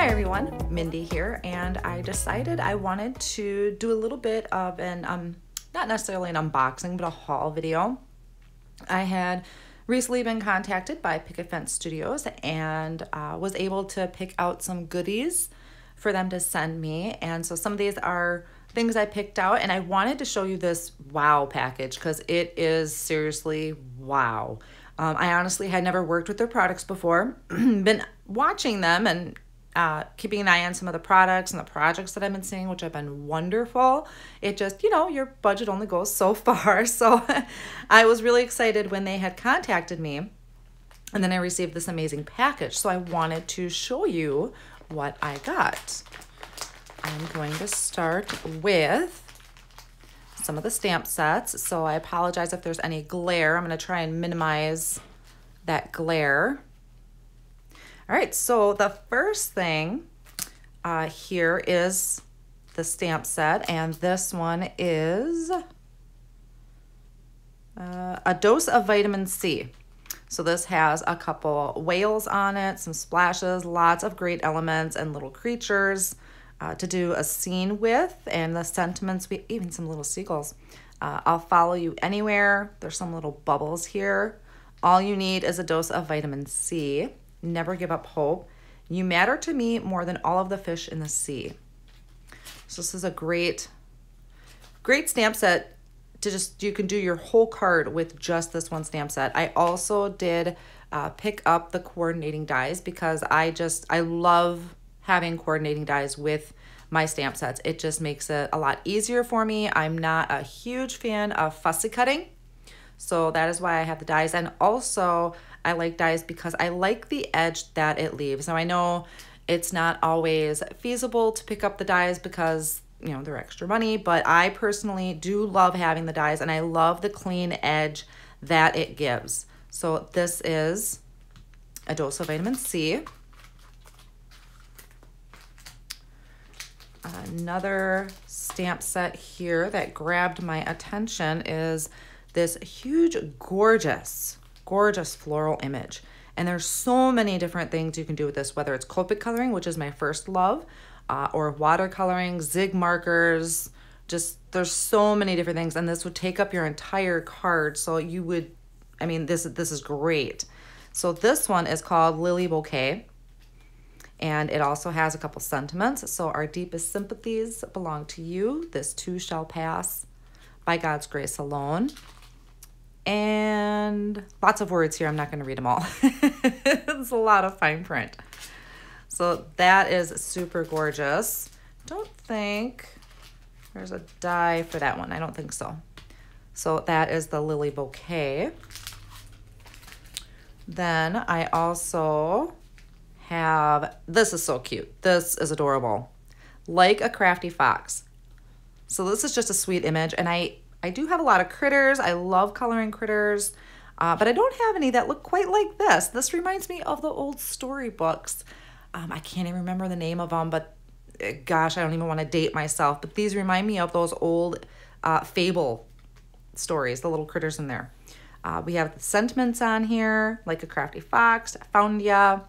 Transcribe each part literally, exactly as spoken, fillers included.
Hi everyone, Mindy here, and I decided I wanted to do a little bit of an, um, not necessarily an unboxing, but a haul video. I had recently been contacted by Picket Fence Studios and uh, was able to pick out some goodies for them to send me. And so some of these are things I picked out, and I wanted to show you this wow package because it is seriously wow. Um, I honestly had never worked with their products before, been watching them and Uh, keeping an eye on some of the products and the projects that I've been seeing, which have been wonderful. It just, you know, your budget only goes so far. So I was really excited when they had contacted me, and then I received this amazing package. So I wanted to show you what I got. I'm going to start with some of the stamp sets. So I apologize if there's any glare. I'm going to try and minimize that glare. All right, so the first thing uh, here is the stamp set, and this one is uh, a dose of vitamin C. So this has a couple whales on it, some splashes, lots of great elements and little creatures uh, to do a scene with, and the sentiments, we even some little seagulls. Uh, I'll follow you anywhere. There's some little bubbles here. All you need is a dose of vitamin C. Never give up hope. You matter to me more than all of the fish in the sea. So this is a great, great stamp set to just, you can do your whole card with just this one stamp set. I also did uh, pick up the coordinating dies because I just, I love having coordinating dies with my stamp sets. It just makes it a lot easier for me. I'm not a huge fan of fussy cutting. So that is why I have the dies. And also I like dies because I like the edge that it leaves. Now I know it's not always feasible to pick up the dies because, you know, they're extra money, but I personally do love having the dies, and I love the clean edge that it gives. So this is a dose of vitamin C. Another stamp set here that grabbed my attention is this huge, gorgeous, gorgeous floral image. And there's so many different things you can do with this, whether it's Copic coloring, which is my first love, uh, or watercoloring, Zig markers. Just, there's so many different things. And this would take up your entire card. So you would, I mean, this, this is great. So this one is called Lily Bouquet. And it also has a couple sentiments. So our deepest sympathies belong to you. This too shall pass. By God's grace alone. And lots of words here. I'm not going to read them all. It's a lot of fine print. So that is super gorgeous. Don't think there's a die for that one. I don't think so. So that is the Lily Bouquet. Then I also have, this is so cute. This is adorable. Like a crafty fox. So this is just a sweet image, and I, I do have a lot of critters. I love coloring critters, uh, but I don't have any that look quite like this. This reminds me of the old storybooks. Um, I can't even remember the name of them, but uh, gosh, I don't even want to date myself, but these remind me of those old uh, fable stories, the little critters in there. Uh, we have the sentiments on here, like a crafty fox, found ya,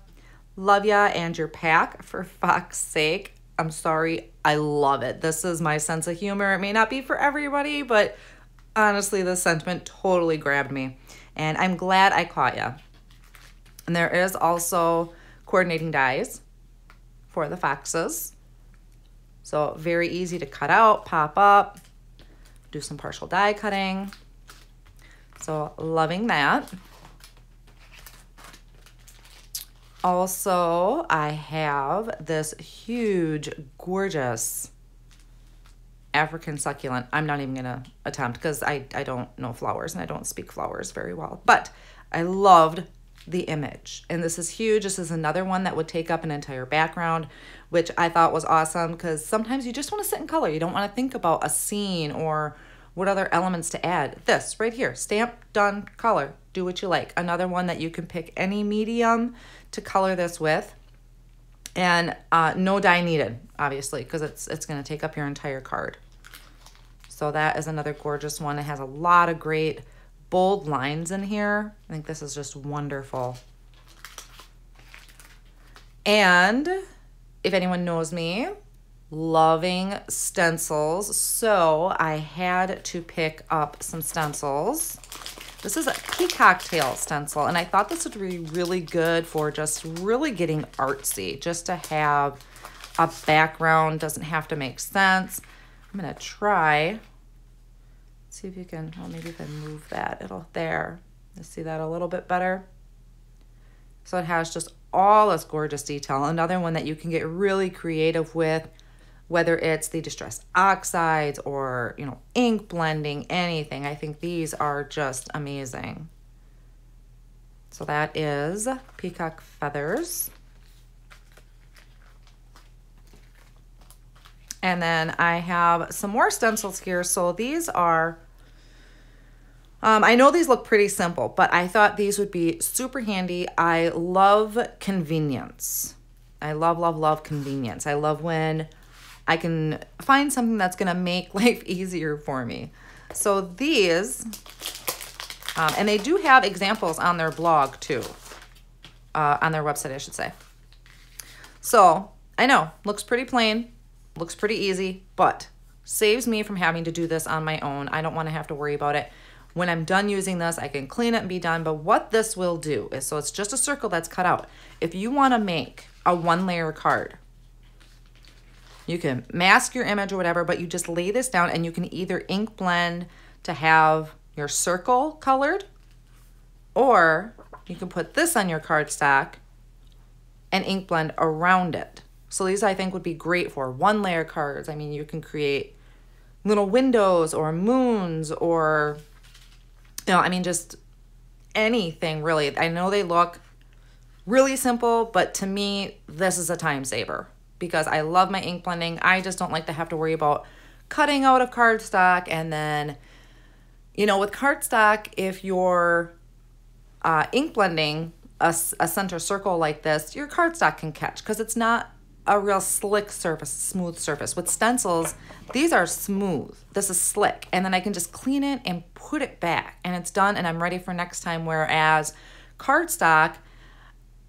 love ya, and your pack, for fuck's sake. I'm sorry, I love it. This is my sense of humor. It may not be for everybody, but honestly, this sentiment totally grabbed me, and I'm glad I caught ya. And there is also coordinating dies for the foxes. So very easy to cut out, pop up, do some partial die cutting. So loving that. Also, I have this huge, gorgeous African succulent. I'm not even gonna attempt because I, I don't know flowers and I don't speak flowers very well, but I loved the image. And this is huge. This is another one that would take up an entire background, which I thought was awesome because sometimes you just wanna sit in color. You don't wanna think about a scene or what other elements to add. This right here, stamp, done, color, do what you like. Another one that you can pick any medium to color this with, and uh, no dye needed, obviously, because it's, it's gonna take up your entire card. So that is another gorgeous one. It has a lot of great bold lines in here. I think this is just wonderful. And if anyone knows me, loving stencils, so I had to pick up some stencils. This is a peacock tail stencil, and I thought this would be really good for just really getting artsy, just to have a background, doesn't have to make sense. I'm gonna try, see if you can, well, maybe if I move that, it'll, there. You see that a little bit better? So it has just all this gorgeous detail. Another one that you can get really creative with, whether it's the Distress Oxides or, you know, ink blending, anything. I think these are just amazing. So that is Peacock Feathers. And then I have some more stencils here. So these are, um, I know these look pretty simple, but I thought these would be super handy. I love convenience. I love, love, love convenience. I love when I can find something that's gonna make life easier for me. So these, um, and they do have examples on their blog too, uh, on their website, I should say. So I know, looks pretty plain, looks pretty easy, but saves me from having to do this on my own. I don't wanna have to worry about it. When I'm done using this, I can clean it and be done, but what this will do is, so it's just a circle that's cut out. If you wanna make a one layer card, you can mask your image or whatever, but you just lay this down and you can either ink blend to have your circle colored, or you can put this on your cardstock and ink blend around it. So these I think would be great for one layer cards. I mean, you can create little windows or moons or, you know, I mean, just anything really. I know they look really simple, but to me, this is a time saver, because I love my ink blending. I just don't like to have to worry about cutting out of cardstock. And then, you know, with cardstock, if you're uh, ink blending a, a center circle like this, your cardstock can catch because it's not a real slick surface, smooth surface. With stencils, these are smooth. This is slick. And then I can just clean it and put it back and it's done and I'm ready for next time. Whereas cardstock,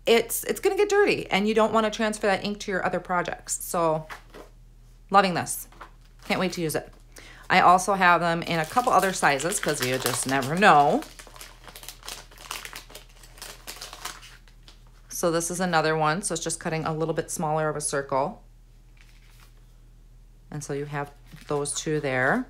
it's it's gonna get dirty and you don't want to transfer that ink to your other projects. So loving this, can't wait to use it. I also have them in a couple other sizes because you just never know. So this is another one, so it's just cutting a little bit smaller of a circle, and so you have those two there.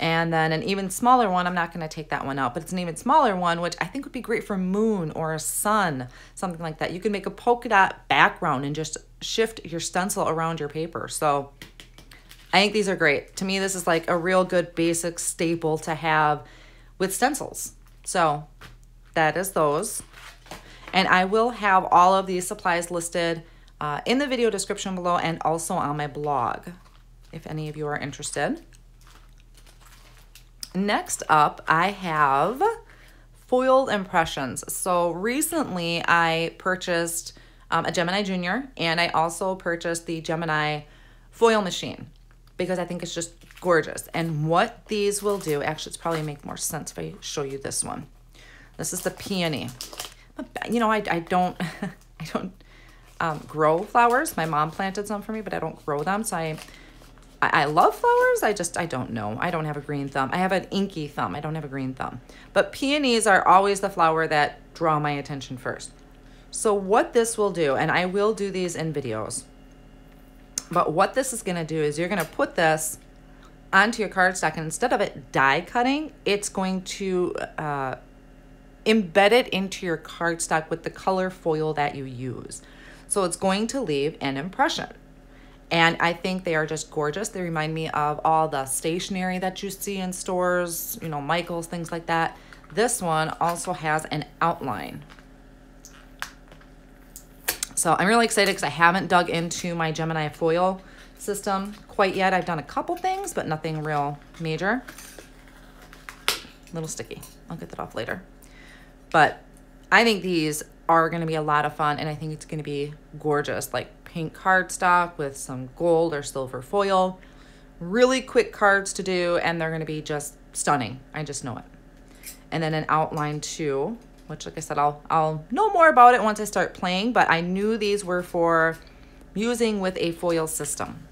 And then an even smaller one, I'm not gonna take that one out, but it's an even smaller one, which I think would be great for moon or a sun, something like that. You can make a polka dot background and just shift your stencil around your paper. So I think these are great. To me, this is like a real good basic staple to have with stencils. So that is those. And I will have all of these supplies listed uh, in the video description below and also on my blog, if any of you are interested. Next up, I have foiled impressions. So recently I purchased um, a Gemini Junior, and I also purchased the Gemini foil machine because I think it's just gorgeous. And what these will do, actually it's probably make more sense if I show you this one. This is the peony. You know, I, I don't, I don't um, grow flowers. My mom planted some for me, but I don't grow them. So I I love flowers, I just, I don't know. I don't have a green thumb. I have an inky thumb, I don't have a green thumb. But peonies are always the flower that draw my attention first. So what this will do, and I will do these in videos, but what this is gonna do is you're gonna put this onto your cardstock, and instead of it die cutting, it's going to uh, embed it into your cardstock with the color foil that you use. So it's going to leave an impression. And I think they are just gorgeous. They remind me of all the stationery that you see in stores, you know, Michael's, things like that. This one also has an outline. So I'm really excited because I haven't dug into my Gemini foil system quite yet. I've done a couple things, but nothing real major. A little sticky. I'll get that off later. But I think these are going to be a lot of fun, and I think it's going to be gorgeous. Like, pink cardstock with some gold or silver foil. Really quick cards to do, and they're going to be just stunning. I just know it. And then an outline too, which like I said, I'll I'll know more about it once I start playing, but I knew these were for using with a foil system.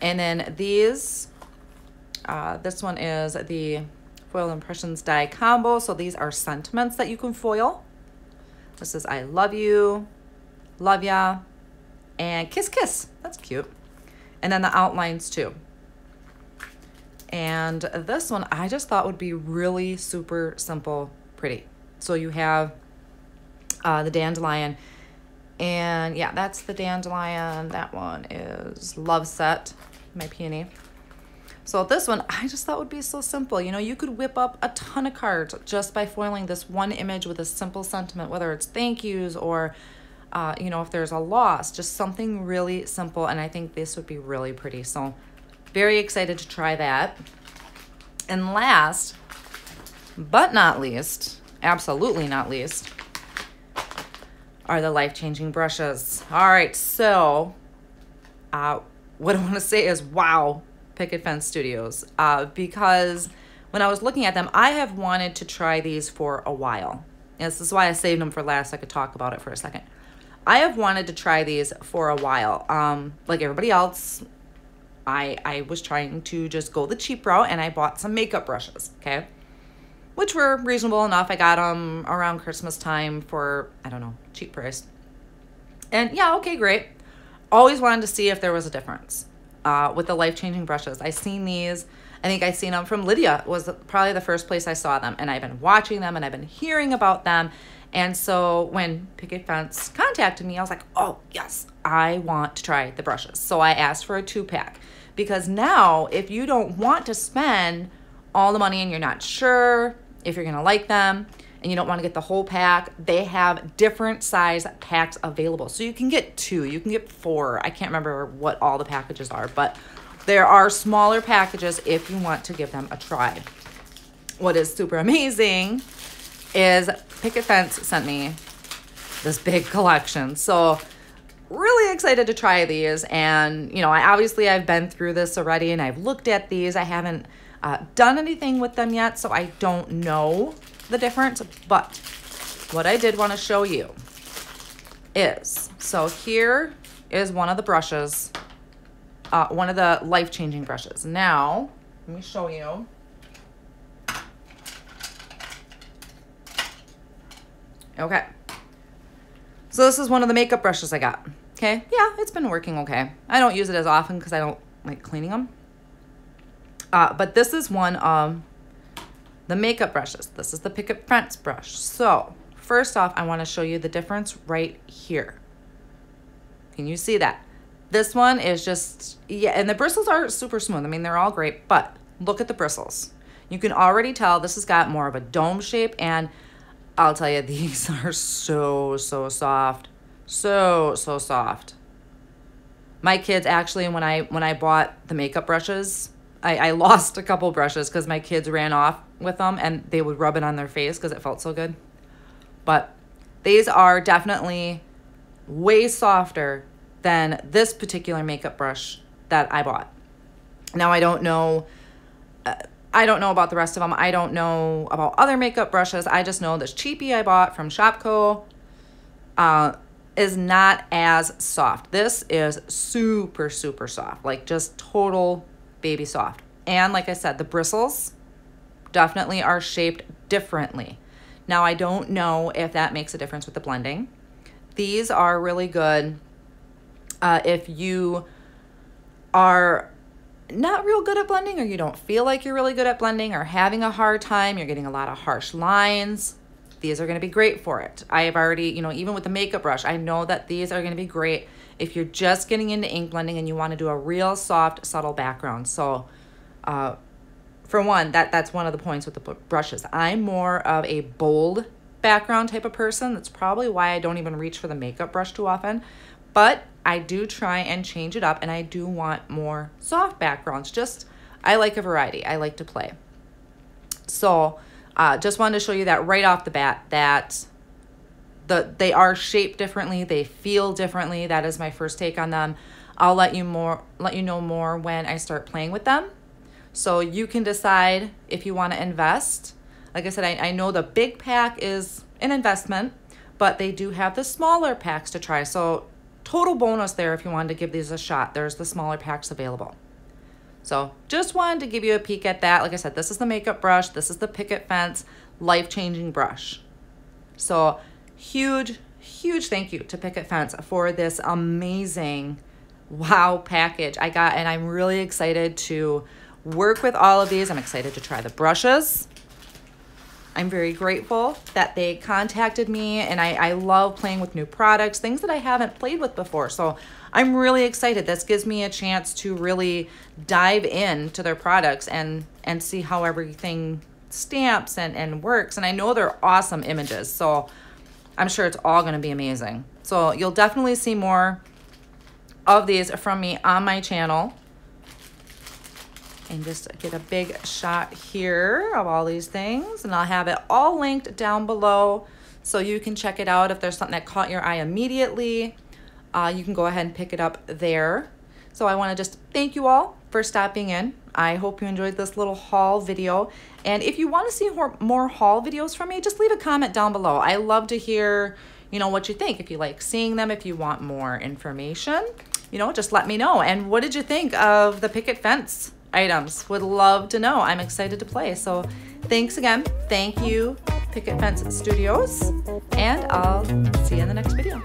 And then these, uh, this one is the Foil Impressions die combo. So these are sentiments that you can foil. This is I love you, love ya, and kiss kiss. That's cute. And then the outlines too. And this one I just thought would be really super simple, pretty. So you have uh, the dandelion. And yeah, that's the dandelion. That one is Love Set, my peony. So this one, I just thought would be so simple. You know, you could whip up a ton of cards just by foiling this one image with a simple sentiment, whether it's thank yous or, uh, you know, if there's a loss, just something really simple. And I think this would be really pretty. So very excited to try that. And last, but not least, absolutely not least, are the life-changing brushes. All right, so uh, what I want to say is, wow, Picket Fence Studios, uh, because when I was looking at them, I have wanted to try these for a while. And this is why I saved them for last, so I could talk about it for a second. I have wanted to try these for a while. Um, like everybody else, I, I was trying to just go the cheap route, and I bought some makeup brushes, okay? Which were reasonable enough. I got them around Christmas time for, I don't know, cheap price. And yeah, okay, great. Always wanted to see if there was a difference uh, with the life-changing brushes. I seen these, I think I seen them from Lydia, was probably the first place I saw them. And I've been watching them and I've been hearing about them. And so when Picket Fence contacted me, I was like, oh yes, I want to try the brushes. So I asked for a two pack, because now if you don't want to spend all the money and you're not sure if you're gonna like them and you don't want to get the whole pack, they have different size packs available. So you can get two, you can get four. I can't remember what all the packages are, but there are smaller packages if you want to give them a try. What is super amazing is Picket Fence sent me this big collection. So really excited to try these. And you know, I obviously I've been through this already and I've looked at these. I haven't Uh, done anything with them yet, so I don't know the difference, but what I did want to show you is, so here is one of the brushes, uh, one of the life-changing brushes. Now, let me show you. Okay. So this is one of the makeup brushes I got. Okay. Yeah, it's been working okay. I don't use it as often because I don't like cleaning them. Uh, but this is one of the makeup brushes. This is the Picket Fence brush. So first off, I want to show you the difference right here. Can you see that? This one is just, yeah, and the bristles are super smooth. I mean, they're all great, but look at the bristles. You can already tell this has got more of a dome shape, and I'll tell you, these are so, so soft. So, so soft. My kids actually, when I, when I bought the makeup brushes, I, I lost a couple brushes because my kids ran off with them and they would rub it on their face because it felt so good. But these are definitely way softer than this particular makeup brush that I bought. Now, I don't know. Uh, I don't know about the rest of them. I don't know about other makeup brushes. I just know this cheapie I bought from Shopko uh, is not as soft. This is super, super soft, like just total baby soft. And like I said, the bristles definitely are shaped differently. Now, I don't know if that makes a difference with the blending. These are really good uh, if you are not real good at blending, or you don't feel like you're really good at blending, or having a hard time, you're getting a lot of harsh lines. These are going to be great for it. I have already, you know, even with the makeup brush, I know that these are going to be great if you're just getting into ink blending and you want to do a real soft, subtle background. So uh, for one, that, that's one of the points with the brushes. I'm more of a bold background type of person. That's probably why I don't even reach for the makeup brush too often. But I do try and change it up, and I do want more soft backgrounds. Just, I like a variety. I like to play. So uh, just wanted to show you that right off the bat, that The, they are shaped differently. They feel differently. That is my first take on them. I'll let you more let you know more when I start playing with them, so you can decide if you want to invest. Like I said, I, I know the big pack is an investment, but they do have the smaller packs to try. So total bonus there if you wanted to give these a shot. There's the smaller packs available. So just wanted to give you a peek at that. Like I said, this is the makeup brush. This is the Picket Fence life-changing brush. So huge, huge thank you to Picket Fence for this amazing wow package I got. And I'm really excited to work with all of these. I'm excited to try the brushes. I'm very grateful that they contacted me, and I, I love playing with new products, things that I haven't played with before. So I'm really excited. This gives me a chance to really dive into their products and, and see how everything stamps and, and works. And I know they're awesome images, so I'm sure it's all gonna be amazing. So you'll definitely see more of these from me on my channel. And just get a big shot here of all these things, and I'll have it all linked down below so you can check it out. If there's something that caught your eye immediately, uh, you can go ahead and pick it up there. So I want to just thank you all for stopping in. I hope you enjoyed this little haul video, and if you want to see more haul videos from me, just leave a comment down below. I love to hear, you know, what you think, if you like seeing them, if you want more information, you know, just let me know. And what did you think of the Picket Fence items? Would love to know. I'm excited to play. So thanks again. Thank you, Picket Fence Studios, and I'll see you in the next video.